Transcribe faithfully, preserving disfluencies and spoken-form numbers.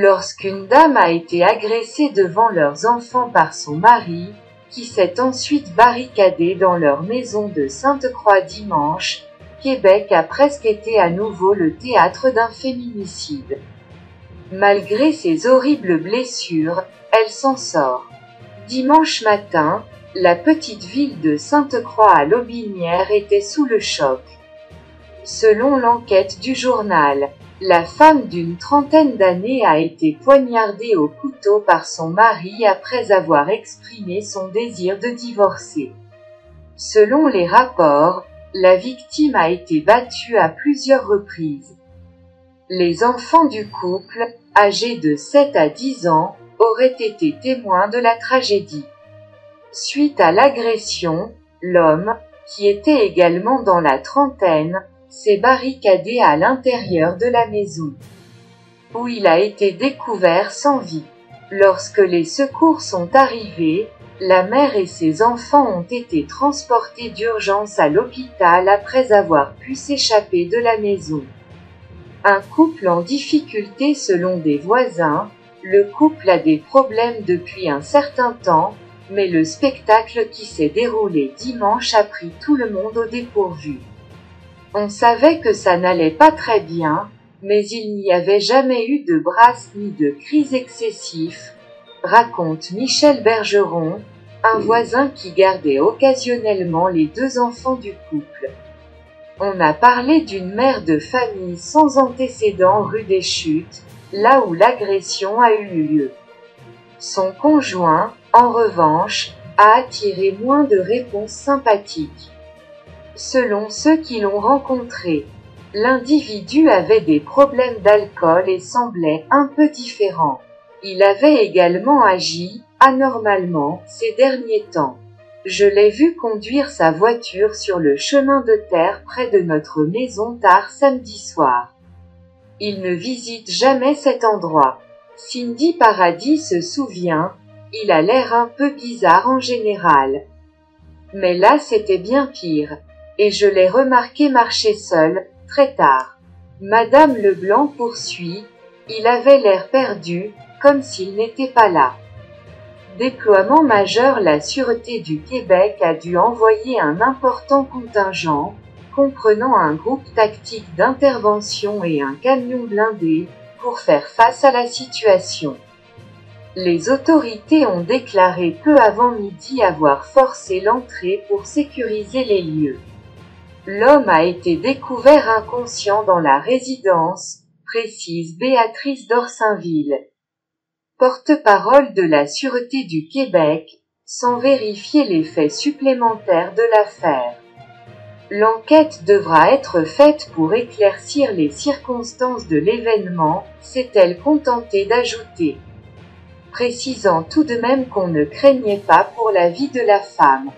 Lorsqu'une dame a été agressée devant leurs enfants par son mari, qui s'est ensuite barricadé dans leur maison de Sainte-Croix dimanche, Québec a presque été à nouveau le théâtre d'un féminicide. Malgré ses horribles blessures, elle s'en sort. Dimanche matin, la petite ville de Sainte-Croix à Lotbinière était sous le choc. Selon l'enquête du journal, la femme d'une trentaine d'années a été poignardée au couteau par son mari après avoir exprimé son désir de divorcer. Selon les rapports, la victime a été battue à plusieurs reprises. Les enfants du couple, âgés de sept à dix ans, auraient été témoins de la tragédie. Suite à l'agression, l'homme, qui était également dans la trentaine, s'est barricadé à l'intérieur de la maison, où il a été découvert sans vie. Lorsque les secours sont arrivés, la mère et ses enfants ont été transportés d'urgence à l'hôpital après avoir pu s'échapper de la maison. Un couple en difficulté selon des voisins, le couple a des problèmes depuis un certain temps, mais le spectacle qui s'est déroulé dimanche a pris tout le monde au dépourvu. On savait que ça n'allait pas très bien, mais il n'y avait jamais eu de brasse ni de crise excessif, raconte Michel Bergeron, un voisin qui gardait occasionnellement les deux enfants du couple. On a parlé d'une mère de famille sans antécédent rue des Chutes, là où l'agression a eu lieu. Son conjoint, en revanche, a attiré moins de réponses sympathiques. Selon ceux qui l'ont rencontré, l'individu avait des problèmes d'alcool et semblait un peu différent. Il avait également agi anormalement ces derniers temps. Je l'ai vu conduire sa voiture sur le chemin de terre près de notre maison tard samedi soir. Il ne visite jamais cet endroit. Cindy Paradis se souvient, il a l'air un peu bizarre en général. Mais là c'était bien pire, et je l'ai remarqué marcher seul, très tard. Madame Leblanc poursuit, il avait l'air perdu, comme s'il n'était pas là. Déploiement majeur. La Sûreté du Québec a dû envoyer un important contingent, comprenant un groupe tactique d'intervention et un camion blindé, pour faire face à la situation. Les autorités ont déclaré peu avant midi avoir forcé l'entrée pour sécuriser les lieux. L'homme a été découvert inconscient dans la résidence, précise Béatrice d'Orsainville, porte-parole de la Sûreté du Québec, sans vérifier les faits supplémentaires de l'affaire. L'enquête devra être faite pour éclaircir les circonstances de l'événement, s'est-elle contentée d'ajouter, précisant tout de même qu'on ne craignait pas pour la vie de la femme.